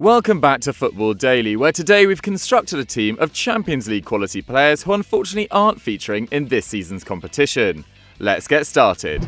Welcome back to Football Daily, where today we've constructed a team of Champions League quality players who unfortunately aren't featuring in this season's competition. Let's get started.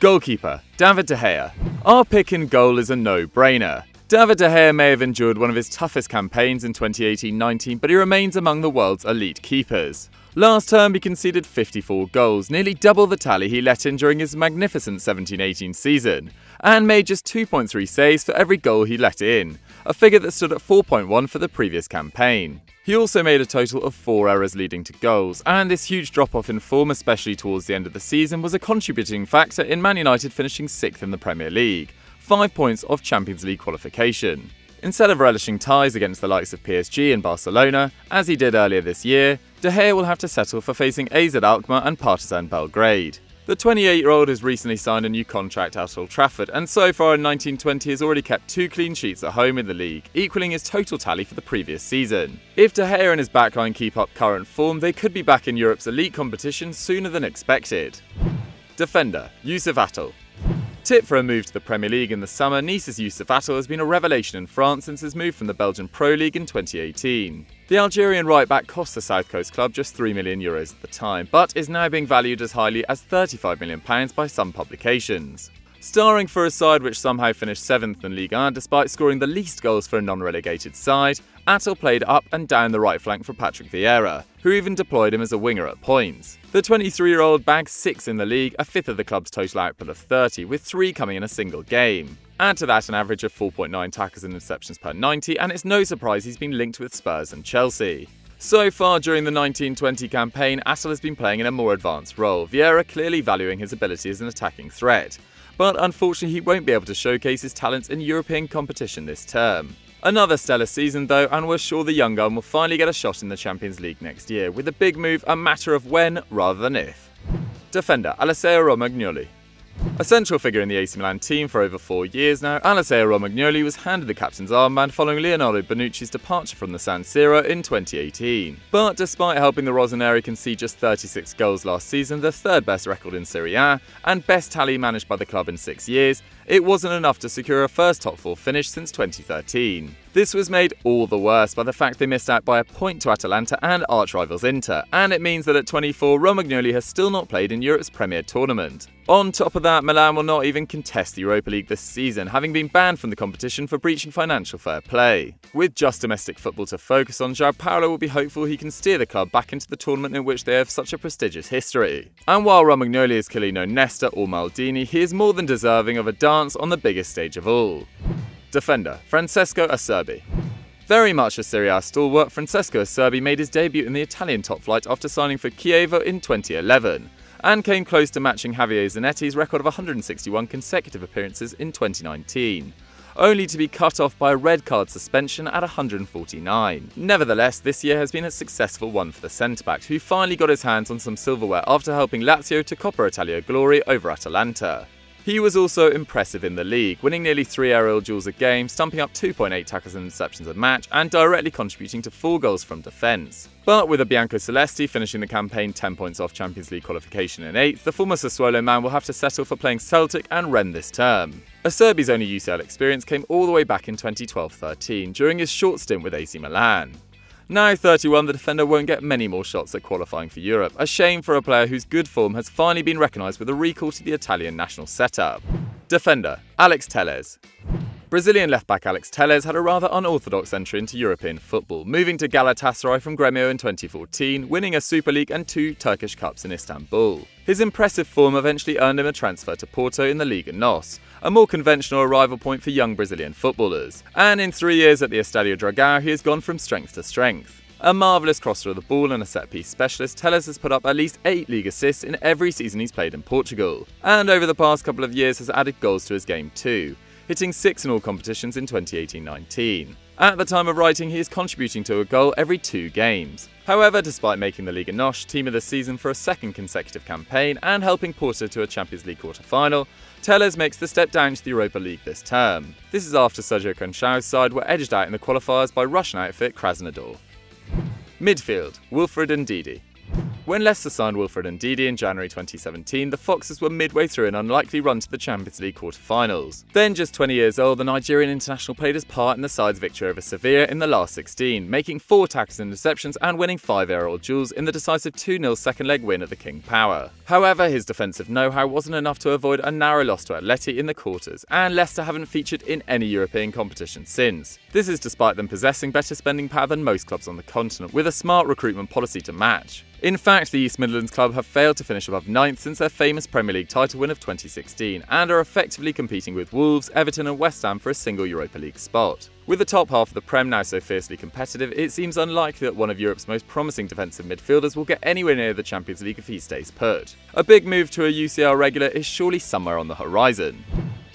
Goalkeeper, David De Gea. Our pick in goal is a no-brainer. David De Gea may have endured one of his toughest campaigns in 2018-19, but he remains among the world's elite keepers. Last term, he conceded 54 goals, nearly double the tally he let in during his magnificent 17-18 season, and made just 2.3 saves for every goal he let in, a figure that stood at 4.1 for the previous campaign. He also made a total of 4 errors leading to goals, and this huge drop-off in form, especially towards the end of the season, was a contributing factor in Man United finishing 6th in the Premier League, 5 points off Champions League qualification. Instead of relishing ties against the likes of PSG and Barcelona, as he did earlier this year, De Gea will have to settle for facing AZ Alkmaar and Partizan Belgrade. The 28-year-old has recently signed a new contract at Old Trafford, and so far in 1920 has already kept 2 clean sheets at home in the league, equalling his total tally for the previous season. If De Gea and his backline keep up current form, they could be back in Europe's elite competition sooner than expected. Defender, Youssef Atal. Tip for a move to the Premier League in the summer, Nice's Youssef Atal has been a revelation in France since his move from the Belgian Pro League in 2018. The Algerian right-back cost the South Coast club just €3 million at the time, but is now being valued as highly as £35 million by some publications. Starring for a side which somehow finished 7th in Ligue 1 despite scoring the least goals for a non-relegated side, Atal played up and down the right flank for Patrick Vieira, who even deployed him as a winger at points. The 23-year-old bagged 6 in the league, a fifth of the club's total output of 30, with 3 coming in a single game. Add to that an average of 4.9 tackles and interceptions per 90, and it's no surprise he's been linked with Spurs and Chelsea. So far during the 19-20 campaign, Atal has been playing in a more advanced role, Vieira clearly valuing his ability as an attacking threat, but unfortunately he won't be able to showcase his talents in European competition this term. Another stellar season though, and we're sure the young gun will finally get a shot in the Champions League next year, with the big move a matter of when rather than if. Defender, Alessio Romagnoli. A central figure in the AC Milan team for over 4 years now, Alessio Romagnoli was handed the captain's armband following Leonardo Bonucci's departure from the San Siro in 2018. But despite helping the Rossoneri concede just 36 goals last season, the third best record in Serie A and best tally managed by the club in 6 years, it wasn't enough to secure a first top 4 finish since 2013. This was made all the worse by the fact they missed out by a point to Atalanta and arch-rivals Inter, and it means that at 24, Romagnoli has still not played in Europe's premier tournament. On top of that, Milan will not even contest the Europa League this season, having been banned from the competition for breaching financial fair play. With just domestic football to focus on, João Paulo will be hopeful he can steer the club back into the tournament in which they have such a prestigious history. And while Romagnoli is clearly no Nesta or Maldini, he is more than deserving of a dance on the biggest stage of all. Defender, Francesco Acerbi. Very much a Serie A stalwart, Francesco Acerbi made his debut in the Italian top flight after signing for Chievo in 2011. And came close to matching Javier Zanetti's record of 161 consecutive appearances in 2019, only to be cut off by a red card suspension at 149. Nevertheless, this year has been a successful one for the centre-back, who finally got his hands on some silverware after helping Lazio to Coppa Italia glory over Atalanta. He was also impressive in the league, winning nearly 3 aerial duels a game, stumping up 2.8 tackles and interceptions a match, and directly contributing to 4 goals from defence. But with the Bianco Celesti finishing the campaign 10 points off Champions League qualification in 8th, the former Sassuolo man will have to settle for playing Celtic and Rennes this term. Acerbi's only UCL experience came all the way back in 2012-13, during his short stint with AC Milan. Now 31, the defender won't get many more shots at qualifying for Europe, a shame for a player whose good form has finally been recognised with a recall to the Italian national setup. Defender, Alex Telles. Brazilian left-back Alex Telles had a rather unorthodox entry into European football, moving to Galatasaray from Grêmio in 2014, winning a Super League and 2 Turkish Cups in Istanbul. His impressive form eventually earned him a transfer to Porto in the Liga NOS, a more conventional arrival point for young Brazilian footballers. And in 3 years at the Estadio Dragão, he has gone from strength to strength. A marvellous crosser of the ball and a set-piece specialist, Telles has put up at least 8 league assists in every season he's played in Portugal, and over the past couple of years has added goals to his game too, hitting 6 in all competitions in 2018-19. At the time of writing, he is contributing to a goal every 2 games. However, despite making the Liga NOS team of the season for a 2nd consecutive campaign and helping Porto to a Champions League quarter-final, Telles makes the step down to the Europa League this term. This is after Sergio Conceição's side were edged out in the qualifiers by Russian outfit Krasnodar. Midfield, Wilfred Ndidi. When Leicester signed Wilfred Ndidi in January 2017, the Foxes were midway through an unlikely run to the Champions League quarter-finals. Then just 20 years old, the Nigerian international played his part in the side's victory over Sevilla in the last 16, making 4 tackles and interceptions and winning 5 aerial duels in the decisive 2-0 second-leg win at the King Power. However, his defensive know-how wasn't enough to avoid a narrow loss to Atleti in the quarters, and Leicester haven't featured in any European competition since. This is despite them possessing better spending power than most clubs on the continent, with a smart recruitment policy to match. In fact, the East Midlands club have failed to finish above 9th since their famous Premier League title win of 2016, and are effectively competing with Wolves, Everton and West Ham for a single Europa League spot. With the top half of the Prem now so fiercely competitive, it seems unlikely that one of Europe's most promising defensive midfielders will get anywhere near the Champions League if he stays put. A big move to a UCL regular is surely somewhere on the horizon.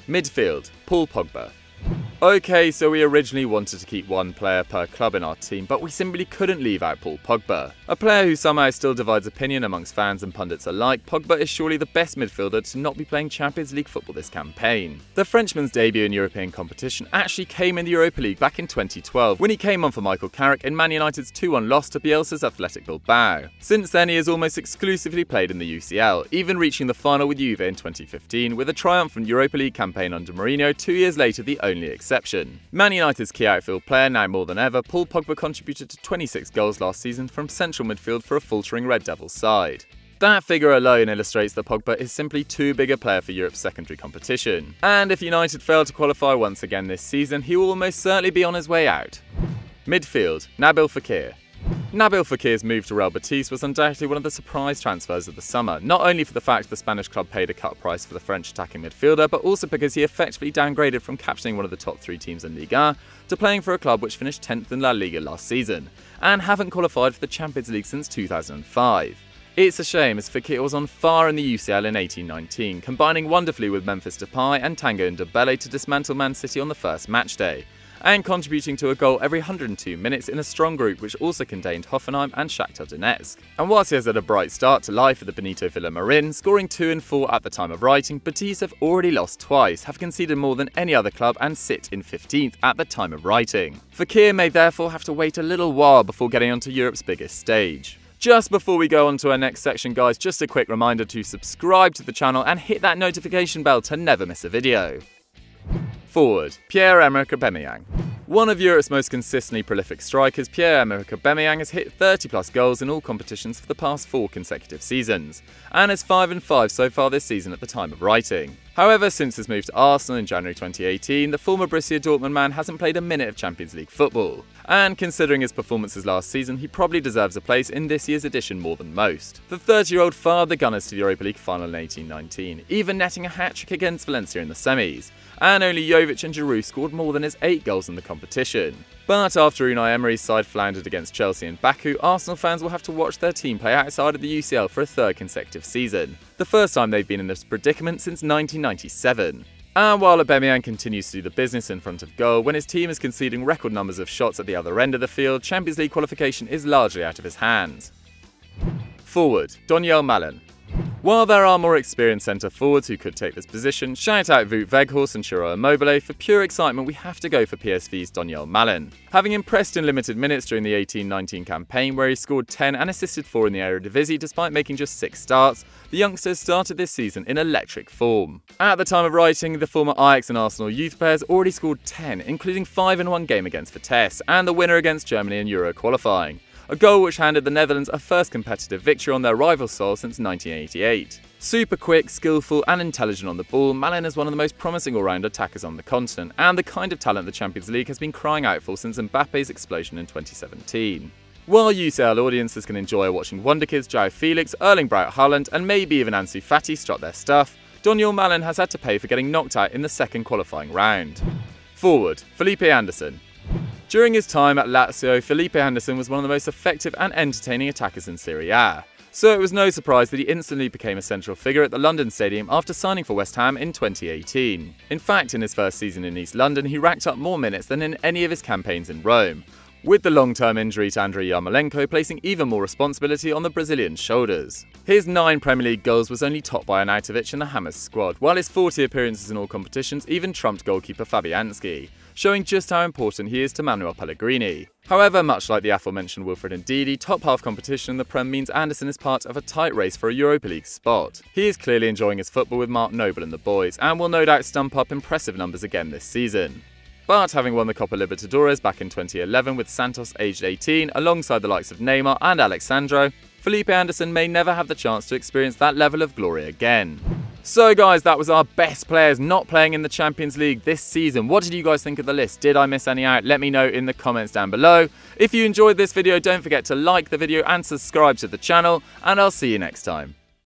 Midfield, Paul Pogba. Okay, so we originally wanted to keep one player per club in our team, but we simply couldn't leave out Paul Pogba. A player who somehow still divides opinion amongst fans and pundits alike, Pogba is surely the best midfielder to not be playing Champions League football this campaign. The Frenchman's debut in European competition actually came in the Europa League back in 2012, when he came on for Michael Carrick in Man United's 2-1 loss to Bielsa's Athletic Bilbao. Since then, he has almost exclusively played in the UCL, even reaching the final with Juve in 2015, with a triumphant Europa League campaign under Mourinho 2 years later the only exception. Man United's key outfield player now more than ever, Paul Pogba contributed to 26 goals last season from central midfield for a faltering Red Devils side. That figure alone illustrates that Pogba is simply too big a player for Europe's secondary competition. And if United fail to qualify once again this season, he will almost certainly be on his way out. Midfield, Nabil Fekir. Nabil Fekir's move to Real Betis was undoubtedly one of the surprise transfers of the summer, not only for the fact the Spanish club paid a cut price for the French attacking midfielder, but also because he effectively downgraded from captaining one of the top 3 teams in Ligue 1 to playing for a club which finished 10th in La Liga last season, and haven't qualified for the Champions League since 2005. It's a shame, as Fekir was on fire in the UCL in 18-19, combining wonderfully with Memphis Depay and Tanguy Ndombele to dismantle Man City on the first matchday, and contributing to a goal every 102 minutes in a strong group which also contained Hoffenheim and Shakhtar Donetsk. And whilst he has had a bright start to life for the Benito Villamarin, scoring 2 and 4 at the time of writing, Betis have already lost twice, have conceded more than any other club and sit in 15th at the time of writing. Fekir may therefore have to wait a little while before getting onto Europe's biggest stage. Just before we go on to our next section, guys, just a quick reminder to subscribe to the channel and hit that notification bell to never miss a video. Forward, Pierre-Emerick Aubameyang. One of Europe's most consistently prolific strikers, Pierre-Emerick Aubameyang has hit 30-plus goals in all competitions for the past 4 consecutive seasons, and is 5 and 5 so far this season at the time of writing. However, since his move to Arsenal in January 2018, the former Borussia Dortmund man hasn't played a minute of Champions League football, and considering his performances last season, he probably deserves a place in this year's edition more than most. The 30-year-old fired the Gunners to the Europa League final in 18-19, even netting a hat-trick against Valencia in the semis, and only Jovic and Giroud scored more than his 8 goals in the competition. But after Unai Emery's side floundered against Chelsea in Baku, Arsenal fans will have to watch their team play outside of the UCL for a 3rd consecutive season, the first time they've been in this predicament since 1997. And while Aubameyang continues to do the business in front of goal, when his team is conceding record numbers of shots at the other end of the field, Champions League qualification is largely out of his hands. Forward, Donyell Malen. While there are more experienced centre-forwards who could take this position, shout out Wout Weghorst and Ciro Immobile, for pure excitement we have to go for PSV's Donyell Malen. Having impressed in limited minutes during the 18-19 campaign, where he scored 10 and assisted 4 in the Eredivisie despite making just 6 starts, the youngsters started this season in electric form. At the time of writing, the former Ajax and Arsenal youth players already scored 10, including 5 in one game against Vitesse, and the winner against Germany in Euro qualifying, a goal which handed the Netherlands a first competitive victory on their rival soil since 1988. Super quick, skillful and intelligent on the ball, Malen is one of the most promising all-round attackers on the continent, and the kind of talent the Champions League has been crying out for since Mbappe's explosion in 2017. While UCL audiences can enjoy watching wonderkids João Felix, Erling Braut Haaland and maybe even Ansu Fati strut their stuff, Donyell Malen has had to pay for getting knocked out in the second qualifying round. Forward, Felipe Anderson. During his time at Lazio, Felipe Anderson was one of the most effective and entertaining attackers in Serie A, so it was no surprise that he instantly became a central figure at the London Stadium after signing for West Ham in 2018. In fact, in his first season in East London, he racked up more minutes than in any of his campaigns in Rome, with the long-term injury to Andriy Yarmolenko placing even more responsibility on the Brazilian's shoulders. His 9 Premier League goals was only topped by Arnautovic in the Hammers squad, while his 40 appearances in all competitions even trumped goalkeeper Fabianski, showing just how important he is to Manuel Pellegrini. However, much like the aforementioned Wilfred Ndidi, top-half competition in the Prem means Anderson is part of a tight race for a Europa League spot. He is clearly enjoying his football with Mark Noble and the boys, and will no doubt stump up impressive numbers again this season. But having won the Copa Libertadores back in 2011 with Santos aged 18, alongside the likes of Neymar and Alexandro, Felipe Anderson may never have the chance to experience that level of glory again. So guys, that was our best players not playing in the Champions League this season. What did you guys think of the list? Did I miss any out? Let me know in the comments down below. If you enjoyed this video, don't forget to like the video and subscribe to the channel, and I'll see you next time.